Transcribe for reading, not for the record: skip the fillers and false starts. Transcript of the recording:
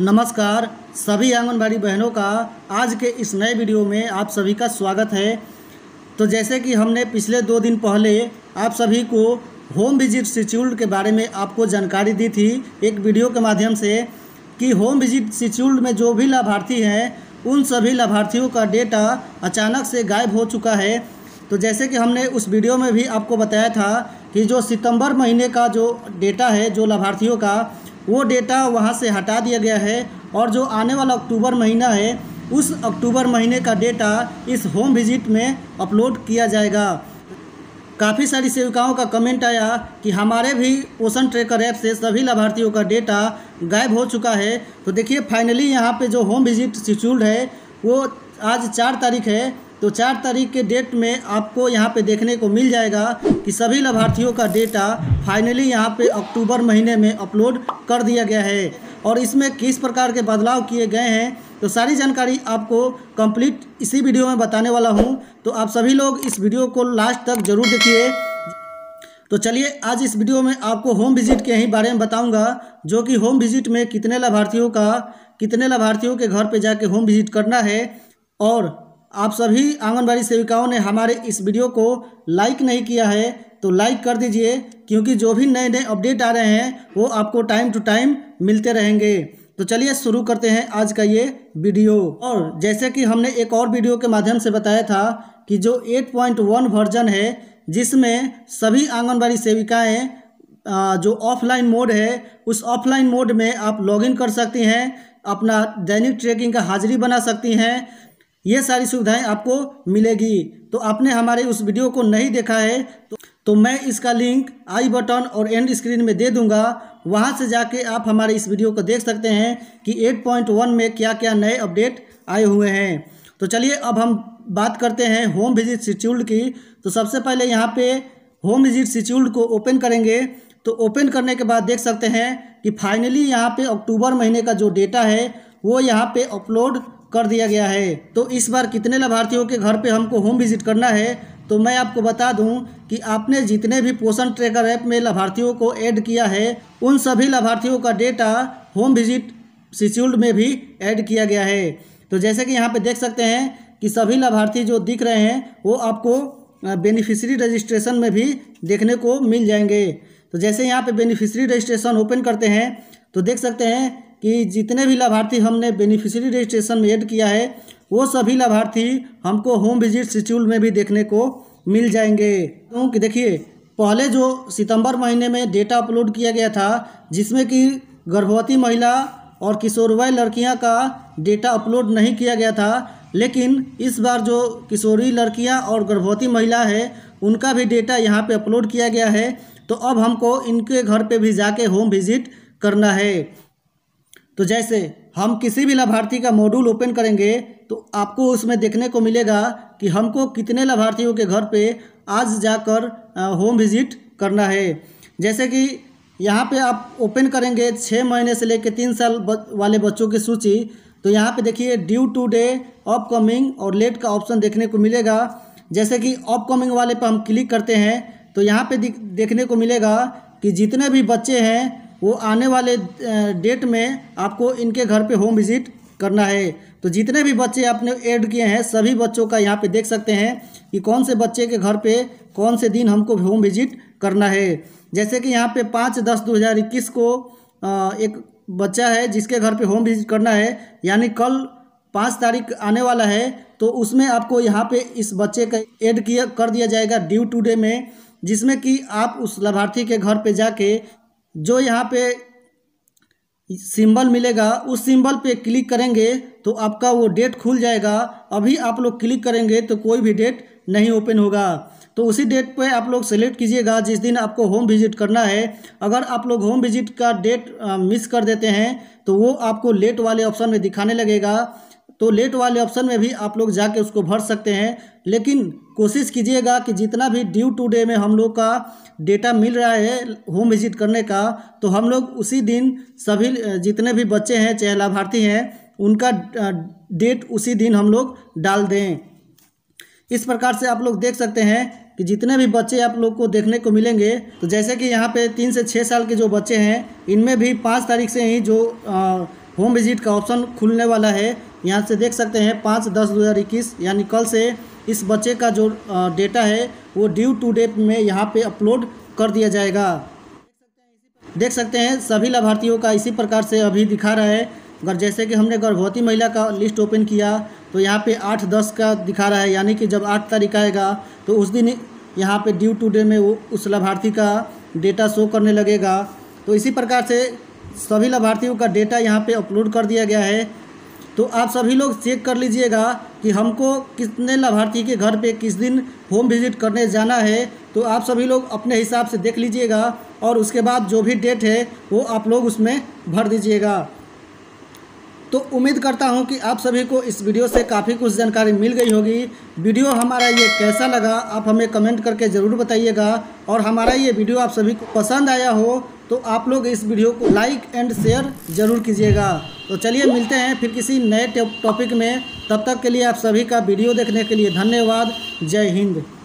नमस्कार सभी आंगनबाड़ी बहनों का आज के इस नए वीडियो में आप सभी का स्वागत है। तो जैसे कि हमने पिछले 2 दिन पहले आप सभी को होम विजिट शेड्यूल के बारे में आपको जानकारी दी थी एक वीडियो के माध्यम से कि होम विजिट शेड्यूल में जो भी लाभार्थी हैं उन सभी लाभार्थियों का डेटा अचानक से गायब हो चुका है। तो जैसे कि हमने उस वीडियो में भी आपको बताया था कि जो सितंबर महीने का जो डेटा है जो लाभार्थियों का वो डेटा वहाँ से हटा दिया गया है और जो आने वाला अक्टूबर महीना है उस अक्टूबर महीने का डेटा इस होम विजिट में अपलोड किया जाएगा। काफ़ी सारी सेविकाओं का कमेंट आया कि हमारे भी पोषण ट्रैकर ऐप से सभी लाभार्थियों का डेटा गायब हो चुका है। तो देखिए फाइनली यहाँ पे जो होम विजिट शेड्यूल्ड है वो आज 4 तारीख है। तो 4 तारीख के डेट में आपको यहाँ पे देखने को मिल जाएगा कि सभी लाभार्थियों का डेटा फाइनली यहाँ पे अक्टूबर महीने में अपलोड कर दिया गया है और इसमें किस प्रकार के बदलाव किए गए हैं तो सारी जानकारी आपको कंप्लीट इसी वीडियो में बताने वाला हूँ। तो आप सभी लोग इस वीडियो को लास्ट तक जरूर देखिए। तो चलिए आज इस वीडियो में आपको होम विजिट के ही बारे में बताऊँगा जो कि होम विजिट में कितने लाभार्थियों के घर पर जाके होम विजिट करना है। और आप सभी आंगनबाड़ी सेविकाओं ने हमारे इस वीडियो को लाइक नहीं किया है तो लाइक कर दीजिए क्योंकि जो भी नए नए अपडेट आ रहे हैं वो आपको टाइम टू टाइम मिलते रहेंगे। तो चलिए शुरू करते हैं आज का ये वीडियो। और जैसे कि हमने एक और वीडियो के माध्यम से बताया था कि जो 8.1 वर्जन है जिसमें सभी आंगनबाड़ी सेविकाएँ जो ऑफलाइन मोड है उस ऑफलाइन मोड में आप लॉगिन कर सकती हैं, अपना दैनिक ट्रैकिंग का हाजिरी बना सकती हैं, ये सारी सुविधाएं आपको मिलेगी। तो आपने हमारे उस वीडियो को नहीं देखा है तो मैं इसका लिंक आई बटन और एंड स्क्रीन में दे दूंगा, वहां से जाके आप हमारे इस वीडियो को देख सकते हैं कि 8.1 में क्या क्या नए अपडेट आए हुए हैं। तो चलिए अब हम बात करते हैं होम विजिट शेड्यूल की। तो सबसे पहले यहाँ पे होम विजिट शेड्यूल को ओपन करेंगे। तो ओपन करने के बाद देख सकते हैं कि फाइनली यहाँ पर अक्टूबर महीने का जो डेटा है वो यहाँ पर अपलोड कर दिया गया है। तो इस बार कितने लाभार्थियों के घर पे हमको होम विजिट करना है तो मैं आपको बता दूं कि आपने जितने भी पोषण ट्रैकर ऐप में लाभार्थियों को ऐड किया है उन सभी लाभार्थियों का डेटा होम विजिट शेड्यूल में भी ऐड किया गया है। तो जैसे कि यहाँ पे देख सकते हैं कि सभी लाभार्थी जो दिख रहे हैं वो आपको बेनिफिशरी रजिस्ट्रेशन में भी देखने को मिल जाएंगे। तो जैसे यहाँ पर बेनिफिशरी रजिस्ट्रेशन ओपन करते हैं तो देख सकते हैं कि जितने भी लाभार्थी हमने बेनिफिशियरी रजिस्ट्रेशन में ऐड किया है वो सभी लाभार्थी हमको होम विजिट शेड्यूल में भी देखने को मिल जाएंगे। क्योंकि देखिए पहले जो सितंबर महीने में डेटा अपलोड किया गया था जिसमें कि गर्भवती महिला और किशोरवय लड़कियां का डेटा अपलोड नहीं किया गया था, लेकिन इस बार जो किशोरी लड़कियाँ और गर्भवती महिला है उनका भी डेटा यहाँ पर अपलोड किया गया है। तो अब हमको इनके घर पर भी जाके होम विजिट करना है। तो जैसे हम किसी भी लाभार्थी का मॉड्यूल ओपन करेंगे तो आपको उसमें देखने को मिलेगा कि हमको कितने लाभार्थियों के घर पे आज जाकर होम विजिट करना है। जैसे कि यहाँ पे आप ओपन करेंगे 6 महीने से लेकर 3 साल वाले बच्चों की सूची। तो यहाँ पे देखिए ड्यू टू डे अपकमिंग और लेट का ऑप्शन देखने को मिलेगा। जैसे कि अपकमिंग वाले पर हम क्लिक करते हैं तो यहाँ पर देखने को मिलेगा कि जितने भी बच्चे हैं वो आने वाले डेट में आपको इनके घर पे होम विजिट करना है। तो जितने भी बच्चे आपने ऐड किए हैं सभी बच्चों का यहाँ पे देख सकते हैं कि कौन से बच्चे के घर पे कौन से दिन हमको होम विजिट करना है। जैसे कि यहाँ पे 5/10/2021 को एक बच्चा है जिसके घर पे होम विजिट करना है, यानी कल 5 तारीख आने वाला है। तो उसमें आपको यहाँ पर इस बच्चे का ऐड किया कर दिया जाएगा ड्यू टू डे में, जिसमें कि आप उस लाभार्थी के घर पर जाके जो यहाँ पे सिंबल मिलेगा उस सिंबल पे क्लिक करेंगे तो आपका वो डेट खुल जाएगा। अभी आप लोग क्लिक करेंगे तो कोई भी डेट नहीं ओपन होगा। तो उसी डेट पे आप लोग सेलेक्ट कीजिएगा जिस दिन आपको होम विजिट करना है। अगर आप लोग होम विजिट का डेट मिस कर देते हैं तो वो आपको लेट वाले ऑप्शन में दिखाने लगेगा। तो लेट वाले ऑप्शन में भी आप लोग जाके उसको भर सकते हैं, लेकिन कोशिश कीजिएगा कि जितना भी ड्यू टू डे में हम लोग का डेटा मिल रहा है होम विजिट करने का तो हम लोग उसी दिन सभी जितने भी बच्चे हैं चाहे लाभार्थी हैं उनका डेट उसी दिन हम लोग डाल दें। इस प्रकार से आप लोग देख सकते हैं कि जितने भी बच्चे आप लोग को देखने को मिलेंगे। तो जैसे कि यहाँ पे 3 से 6 साल के जो बच्चे हैं इनमें भी 5 तारीख से ही जो होम विजिट का ऑप्शन खुलने वाला है। यहाँ से देख सकते हैं 5/10/2021 यानी कल से इस बच्चे का जो डेटा है वो ड्यू टू डेट में यहाँ पे अपलोड कर दिया जाएगा। देख सकते हैं सभी लाभार्थियों का इसी प्रकार से अभी दिखा रहा है। अगर जैसे कि हमने गर्भवती महिला का लिस्ट ओपन किया तो यहाँ पे 8/10 का दिखा रहा है, यानी कि जब 8 तारीख आएगा तो उस दिन यहाँ पे ड्यू टू डे में वो उस लाभार्थी का डेटा शो करने लगेगा। तो इसी प्रकार से सभी लाभार्थियों का डेटा यहाँ पे अपलोड कर दिया गया है। तो आप सभी लोग चेक कर लीजिएगा कि हमको कितने लाभार्थी के घर पे किस दिन होम विजिट करने जाना है। तो आप सभी लोग अपने हिसाब से देख लीजिएगा और उसके बाद जो भी डेट है वो आप लोग उसमें भर दीजिएगा। तो उम्मीद करता हूं कि आप सभी को इस वीडियो से काफ़ी कुछ जानकारी मिल गई होगी। वीडियो हमारा ये कैसा लगा आप हमें कमेंट करके ज़रूर बताइएगा, और हमारा ये वीडियो आप सभी को पसंद आया हो तो आप लोग इस वीडियो को लाइक एंड शेयर ज़रूर कीजिएगा। तो चलिए मिलते हैं फिर किसी नए टॉपिक में, तब तक के लिए आप सभी का वीडियो देखने के लिए धन्यवाद। जय हिंद।